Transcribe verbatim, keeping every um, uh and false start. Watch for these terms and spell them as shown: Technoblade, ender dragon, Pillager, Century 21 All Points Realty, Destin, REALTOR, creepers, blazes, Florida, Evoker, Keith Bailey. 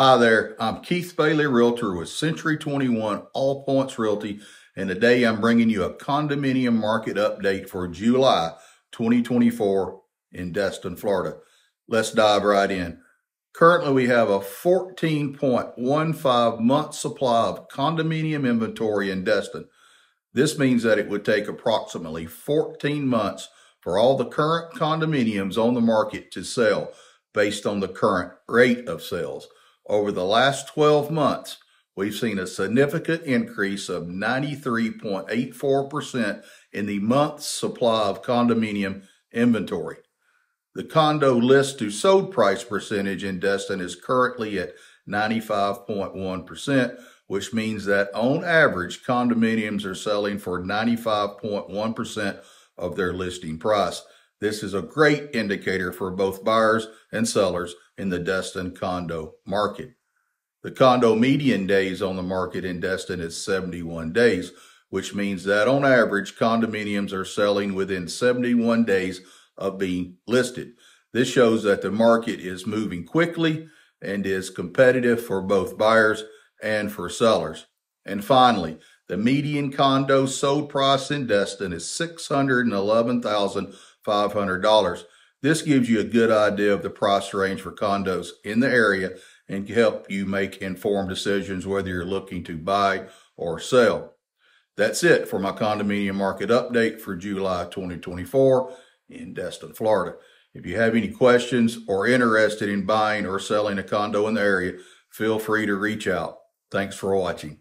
Hi there, I'm Keith Bailey, Realtor with Century twenty-one All Points Realty, and today I'm bringing you a condominium market update for July twenty twenty-four in Destin, Florida. Let's dive right in. Currently, we have a fourteen point one five month supply of condominium inventory in Destin. This means that it would take approximately fourteen months for all the current condominiums on the market to sell based on the current rate of sales. Over the last twelve months, we've seen a significant increase of ninety-three point eight four percent in the month's supply of condominium inventory. The condo list to sold price percentage in Destin is currently at ninety-five point one percent, which means that on average, condominiums are selling for ninety-five point one percent of their listing price. This is a great indicator for both buyers and sellers in the Destin condo market. The condo median days on the market in Destin is seventy-one days, which means that on average, condominiums are selling within seventy-one days of being listed. This shows that the market is moving quickly and is competitive for both buyers and for sellers. And finally, the median condo sold price in Destin is six hundred eleven thousand five hundred dollars. This gives you a good idea of the price range for condos in the area and can help you make informed decisions whether you're looking to buy or sell. That's it for my condominium market update for July twenty twenty-four in Destin, Florida. If you have any questions or interested in buying or selling a condo in the area, feel free to reach out. Thanks for watching.